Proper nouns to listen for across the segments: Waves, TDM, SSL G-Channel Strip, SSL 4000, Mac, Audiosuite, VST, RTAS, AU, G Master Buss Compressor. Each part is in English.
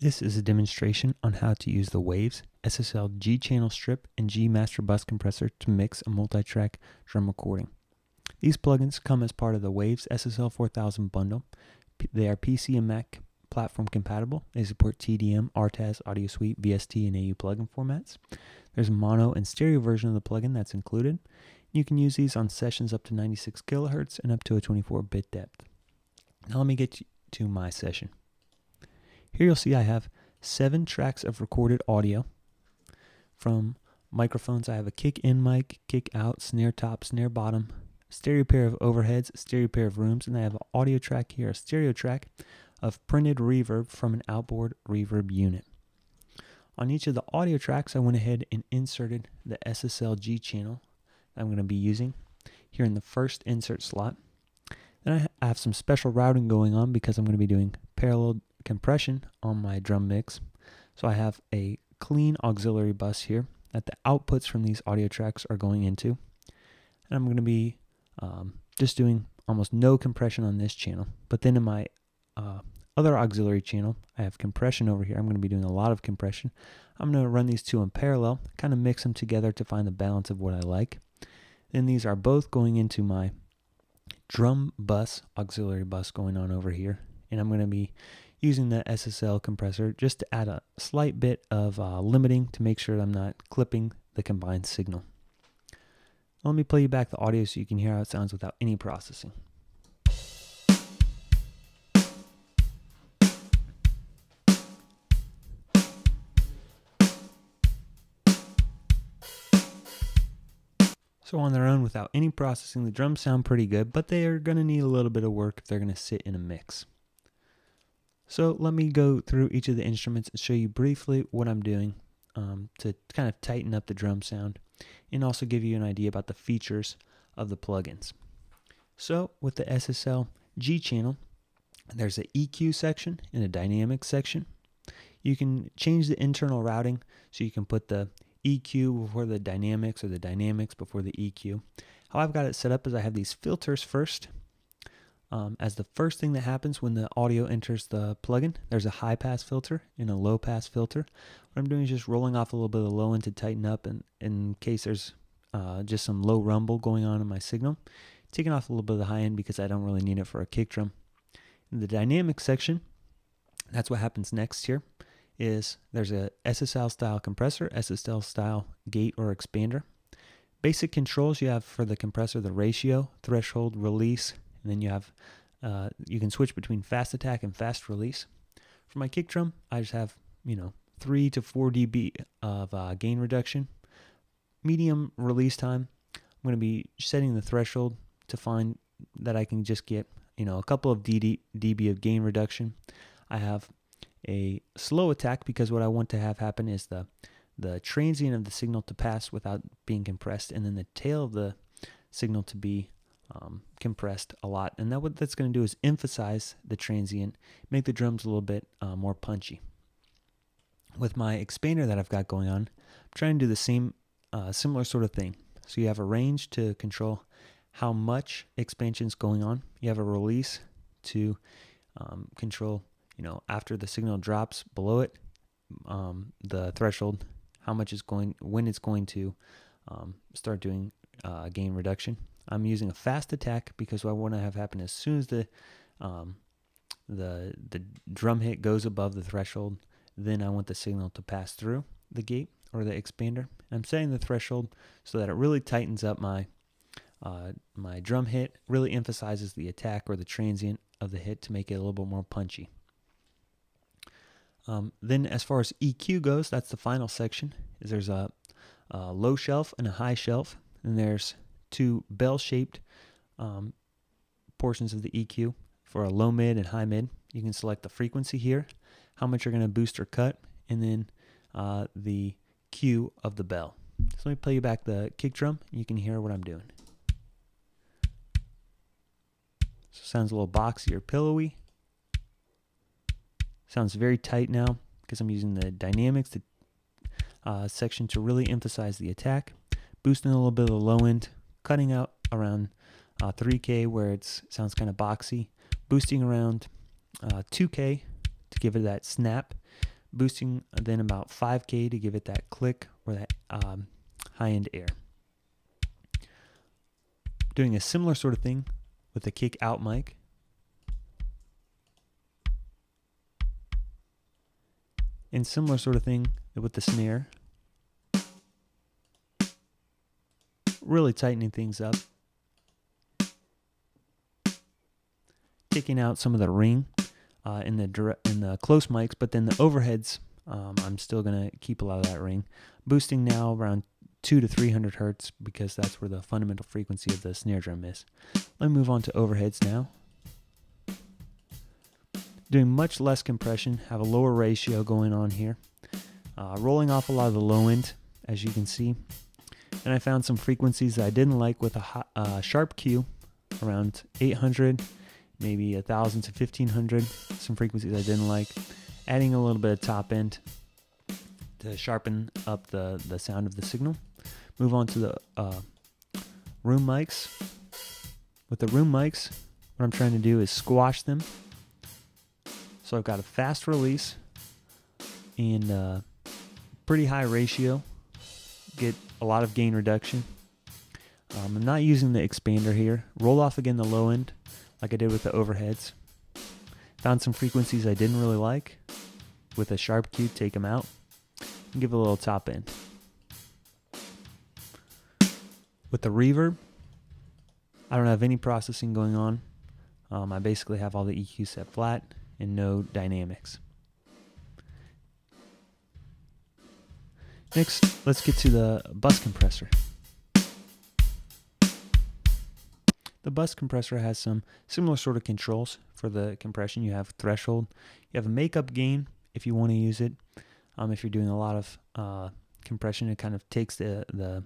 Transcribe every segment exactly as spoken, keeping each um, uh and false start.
This is a demonstration on how to use the Waves, S S L G-Channel Strip, and G-Master Bus Compressor to mix a multi-track drum recording. These plugins come as part of the Waves S S L four thousand bundle. P they are P C and Mac platform compatible. They support T D M, R T A S, Audio Suite, V S T, and A U plugin formats. There's a mono and stereo version of the plugin that's included. You can use these on sessions up to ninety-six kilohertz and up to a twenty-four bit depth. Now let me get to my session. Here you'll see I have seven tracks of recorded audio. From microphones, I have a kick in mic, kick out, snare top, snare bottom, stereo pair of overheads, stereo pair of rooms, and I have an audio track here, a stereo track of printed reverb from an outboard reverb unit. On each of the audio tracks, I went ahead and inserted the S S L G channel that I'm going to be using here in the first insert slot. Then I have some special routing going on because I'm going to be doing parallel compression on my drum mix. So I have a clean auxiliary bus here that the outputs from these audio tracks are going into. And I'm going to be um, just doing almost no compression on this channel. But then in my uh, other auxiliary channel, I have compression over here. I'm going to be doing a lot of compression. I'm going to run these two in parallel, kind of mix them together to find the balance of what I like. Then these are both going into my drum bus, auxiliary bus going on over here. And I'm going to be using the S S L compressor just to add a slight bit of uh, limiting to make sure that I'm not clipping the combined signal. Let me play you back the audio so you can hear how it sounds without any processing. So on their own, without any processing, the drums sound pretty good, but they are going to need a little bit of work if they're going to sit in a mix. So let me go through each of the instruments and show you briefly what I'm doing um, to kind of tighten up the drum sound and also give you an idea about the features of the plugins. So with the S S L G channel, there's an E Q section and a dynamic section. You can change the internal routing so you can put the E Q before the dynamics or the dynamics before the E Q. How I've got it set up is I have these filters first. Um, as the first thing that happens when the audio enters the plugin, there's a high pass filter and a low pass filter. What I'm doing is just rolling off a little bit of the low end to tighten up and in case there's uh, just some low rumble going on in my signal. Taking off a little bit of the high end because I don't really need it for a kick drum. In the dynamic section, that's what happens next here, is there's a S S L style compressor, S S L style gate or expander. Basic controls you have for the compressor, the ratio, threshold, release, and then you have, uh, you can switch between fast attack and fast release. For my kick drum, I just have, you know, three to four dB of uh, gain reduction. Medium release time, I'm going to be setting the threshold to find that I can just get, you know, a couple of D D, dB of gain reduction. I have a slow attack because what I want to have happen is the the transient of the signal to pass without being compressed, and then the tail of the signal to be Um, compressed a lot, and that what that's going to do is emphasize the transient, make the drums a little bit uh, more punchy. With my expander that I've got going on, I'm trying to do the same uh, similar sort of thing. So you have a range to control how much expansion is going on. You have a release to um, control, you know, after the signal drops below it, um, the threshold, how much is going, when it's going to um, start doing uh, gain reduction. I'm using a fast attack because what I want to have happen as soon as the um, the the drum hit goes above the threshold, then I want the signal to pass through the gate or the expander. I'm setting the threshold so that it really tightens up my uh, my drum hit, really emphasizes the attack or the transient of the hit to make it a little bit more punchy. Um, then as far as E Q goes, that's the final section. Is there's a, a low shelf and a high shelf, and there's two bell-shaped um, portions of the E Q for a low mid and high mid. You can select the frequency here, how much you're going to boost or cut, and then uh, the cue of the bell. So let me play you back the kick drum. You can hear what I'm doing. So sounds a little boxy or pillowy. Sounds very tight now because I'm using the dynamics the, uh, section to really emphasize the attack. Boosting a little bit of the low end, cutting out around uh, three K where it sounds kind of boxy, boosting around uh, two K to give it that snap, boosting then about five K to give it that click or that um, high-end air. Doing a similar sort of thing with the kick out mic. And similar sort of thing with the snare. Really tightening things up. Taking out some of the ring uh, in the direct, in the close mics, but then the overheads, um, I'm still gonna keep a lot of that ring. Boosting now around two to three hundred hertz because that's where the fundamental frequency of the snare drum is. Let me move on to overheads now. Doing much less compression, have a lower ratio going on here. Uh, rolling off a lot of the low end, as you can see. And I found some frequencies that I didn't like with a hot, uh, sharp Q, around eight hundred, maybe one thousand to fifteen hundred, some frequencies I didn't like. Adding a little bit of top end to sharpen up the, the sound of the signal. Move on to the uh, room mics. With the room mics, what I'm trying to do is squash them. So I've got a fast release and uh, pretty high ratio. Get a lot of gain reduction. Um, I'm not using the expander here. Roll off again the low end like I did with the overheads. Found some frequencies I didn't really like. With a sharp Q, take them out and give it a little top end. With the reverb, I don't have any processing going on. Um, I basically have all the E Q set flat and no dynamics. Next, let's get to the bus compressor. The bus compressor has some similar sort of controls for the compression. You have threshold, you have a makeup gain if you want to use it. Um, if you're doing a lot of uh, compression, it kind of takes the, the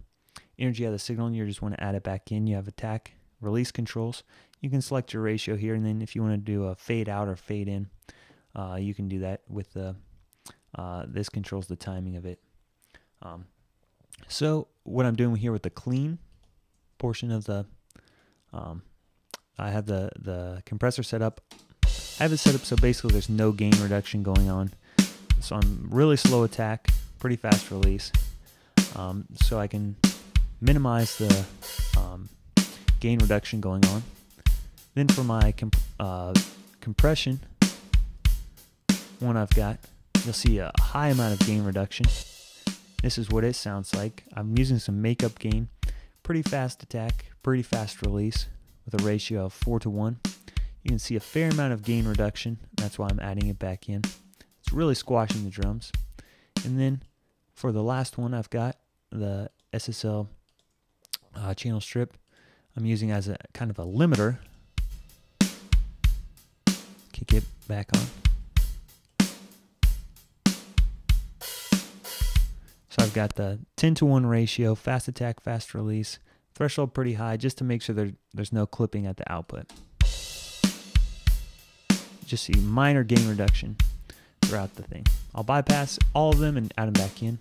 energy out of the signal and you just want to add it back in. You have attack, release controls. You can select your ratio here, and then if you want to do a fade out or fade in, uh, you can do that with the, uh, this controls the timing of it. Um, so what I'm doing here with the clean portion of the, um, I have the, the compressor set up. I have it set up so basically there's no gain reduction going on. So I'm really slow attack, pretty fast release. Um, so I can minimize the um, gain reduction going on. Then for my comp uh, compression, one I've got, you'll see a high amount of gain reduction. This is what it sounds like. I'm using some makeup gain, pretty fast attack, pretty fast release with a ratio of four to one. You can see a fair amount of gain reduction. That's why I'm adding it back in. It's really squashing the drums. And then for the last one, I've got the S S L uh, channel strip. I'm using as a kind of a limiter. Kick it back on. So I've got the ten to one ratio, fast attack, fast release, threshold pretty high, just to make sure there, there's no clipping at the output. Just see minor gain reduction throughout the thing. I'll bypass all of them and add them back in.